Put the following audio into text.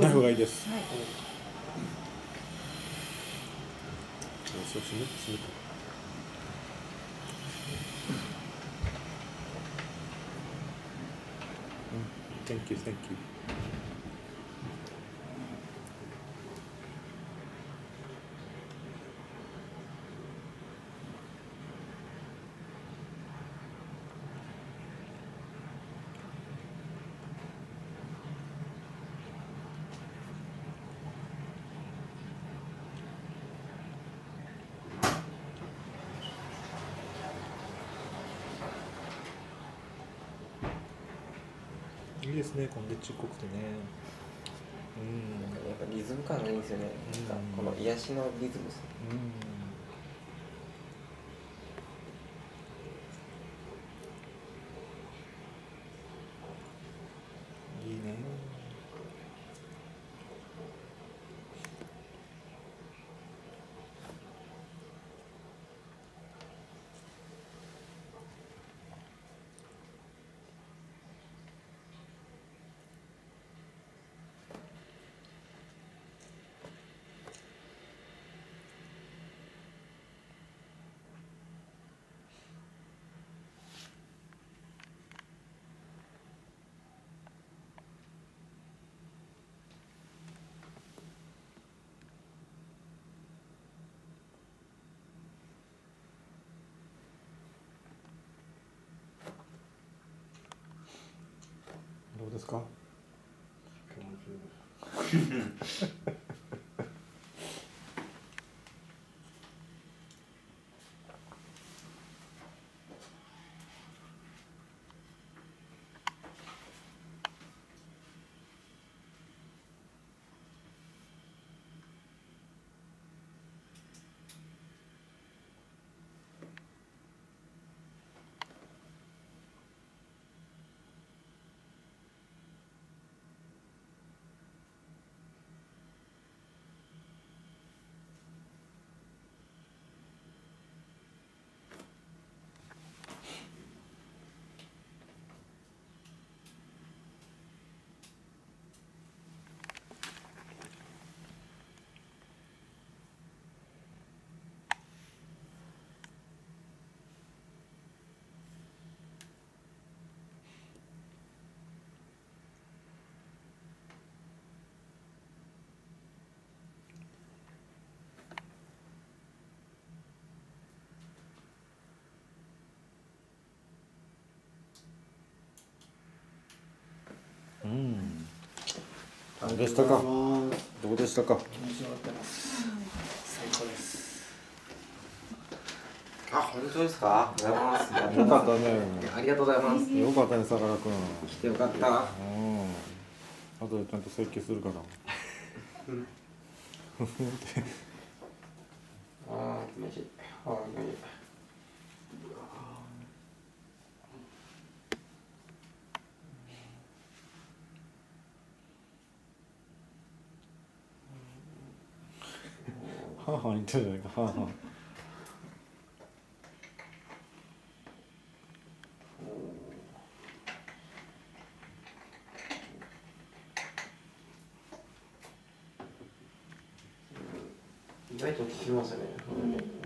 ナイフがいいです、はい、そうしね、しねうん、Thank you, thank you。いいですね、こんでちっこくてね、うん、なんかやっぱリズム感がいいんですよね、うん、なんかこの癒しのリズムですね、うん、いいね。どうですか？気持ちいいです。うん、どうでしたか？どうでしたか？面白かったです。最高です。あ、本当ですか？ありがとうございます。よかったね。ありがとうございます。よかったね、相良君。来てよかった。うん。あとでちゃんと設計するから。うん。あー、気持ちいい。あー、気持ちいい。はぁはぁ言ってるじゃないか、はぁはぁ意外と効きますね、うん